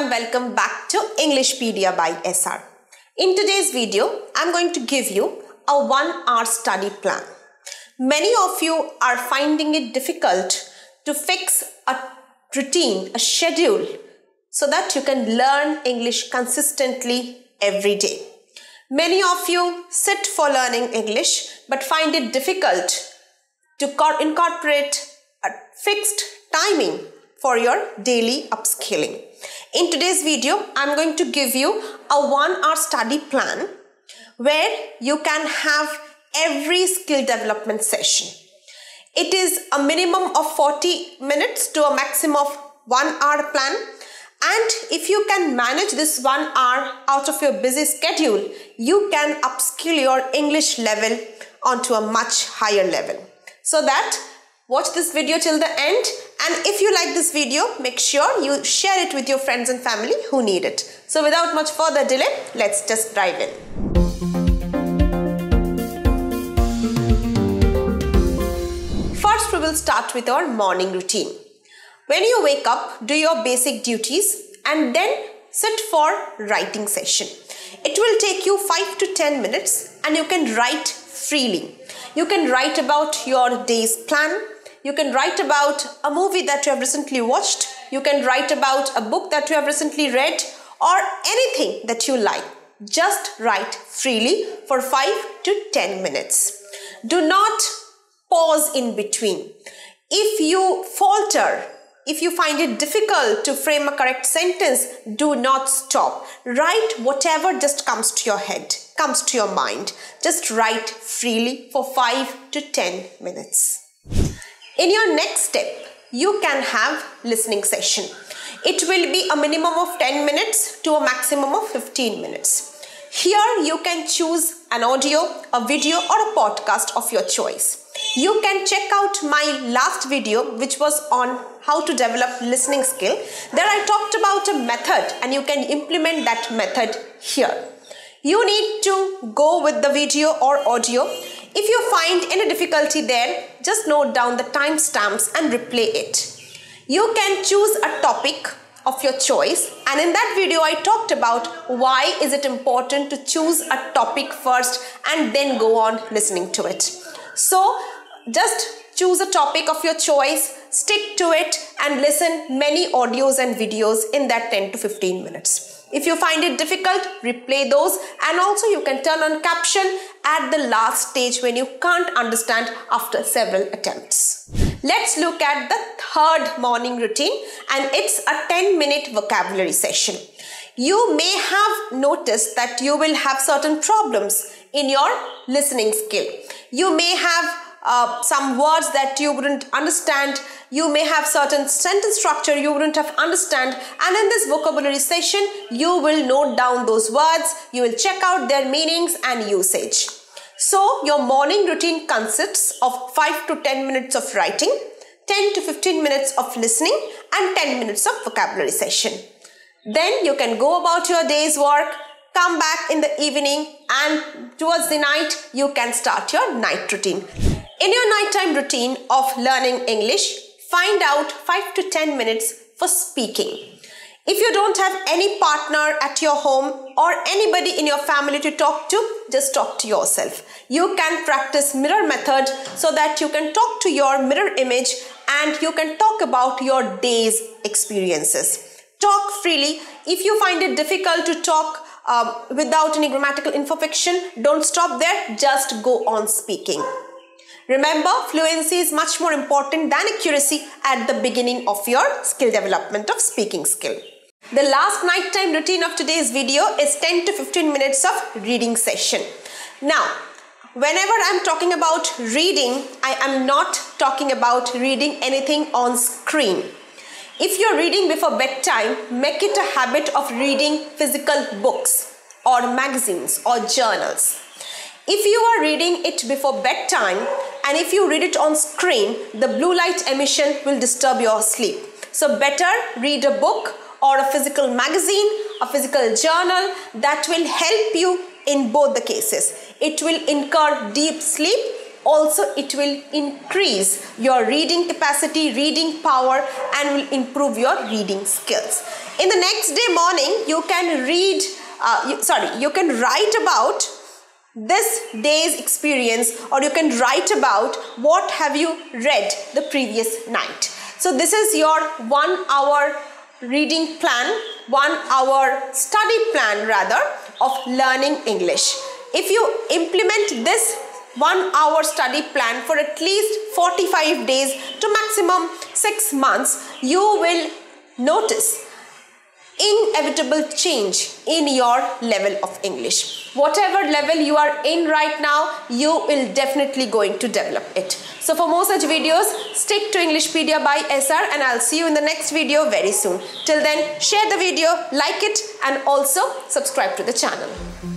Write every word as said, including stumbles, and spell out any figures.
and welcome back to EnglishPedia by S R. In today's video, I'm going to give you a one hour study plan. Many of you are finding it difficult to fix a routine, a schedule, so that you can learn English consistently every day. Many of you sit for learning English but find it difficult to incorporate a fixed timing for your daily upskilling. In today's video, I'm going to give you a one hour study plan where you can have every skill development session. It is a minimum of forty minutes to a maximum of one hour plan. And if you can manage this one hour out of your busy schedule, you can upskill your English level onto a much higher level. So that watch this video till the end, and if you like this video, make sure you share it with your friends and family who need it. So without much further delay, let's just dive in. First, we will start with our morning routine. When you wake up, do your basic duties and then sit for writing session. It will take you five to ten minutes and you can write freely. You can write about your day's plan. You can write about a movie that you have recently watched. You can write about a book that you have recently read, or anything that you like. Just write freely for five to ten minutes. Do not pause in between. If you falter, if you find it difficult to frame a correct sentence, do not stop. Write whatever just comes to your head, comes to your mind. Just write freely for five to ten minutes. In your next step, you can have listening session. It will be a minimum of ten minutes to a maximum of fifteen minutes. Here you can choose an audio, a video, or a podcast of your choice. You can check out my last video, which was on how to develop listening skill. There I talked about a method, and you can implement that method here. You need to go with the video or audio. If you find any difficulty there, just note down the timestamps and replay it. You can choose a topic of your choice, and in that video I talked about why is it important to choose a topic first and then go on listening to it. So just choose a topic of your choice, stick to it, and listen many audios and videos in that ten to fifteen minutes. If you find it difficult, replay those, and also you can turn on caption at the last stage when you can't understand after several attempts. Let's look at the third morning routine, and it's a ten minute vocabulary session. You may have noticed that you will have certain problems in your listening skill. You may have uh, some words that you wouldn't understand. You may have certain sentence structure you wouldn't have understand. And in this vocabulary session, you will note down those words. You will check out their meanings and usage. So your morning routine consists of five to ten minutes of writing, ten to fifteen minutes of listening, and ten minutes of vocabulary session. Then you can go about your day's work, come back in the evening, and towards the night you can start your night routine. In your nighttime routine of learning English, find out five to ten minutes for speaking. If you don't have any partner at your home or anybody in your family to talk to, just talk to yourself. You can practice mirror method so that you can talk to your mirror image and you can talk about your day's experiences. Talk freely. If you find it difficult to talk Um, without any grammatical imperfection, don't stop there, just go on speaking. Remember, fluency is much more important than accuracy at the beginning of your skill development of speaking skill. The last nighttime routine of today's video is ten to fifteen minutes of reading session. Now, whenever I'm talking about reading, I am not talking about reading anything on screen. If you're reading before bedtime, make it a habit of reading physical books or magazines or journals. If you are reading it before bedtime and if you read it on screen, the blue light emission will disturb your sleep. So better read a book or a physical magazine, a physical journal that will help you in both the cases. It will incur deep sleep also it will increase your reading capacity, reading power, and will improve your reading skills. In the next day morning, you can read, uh, you, sorry, you can write about this day's experience, or you can write about what have you read the previous night. So this is your one hour reading plan, one hour study plan rather, of learning English. If you implement this one hour study plan for at least forty-five days to maximum six months, you will notice inevitable change in your level of English. Whatever level you are in right now, you will definitely going to develop it. So for more such videos, stick to EnglishPedia by S R, and I'll see you in the next video very soon. Till then, share the video, like it, and also subscribe to the channel.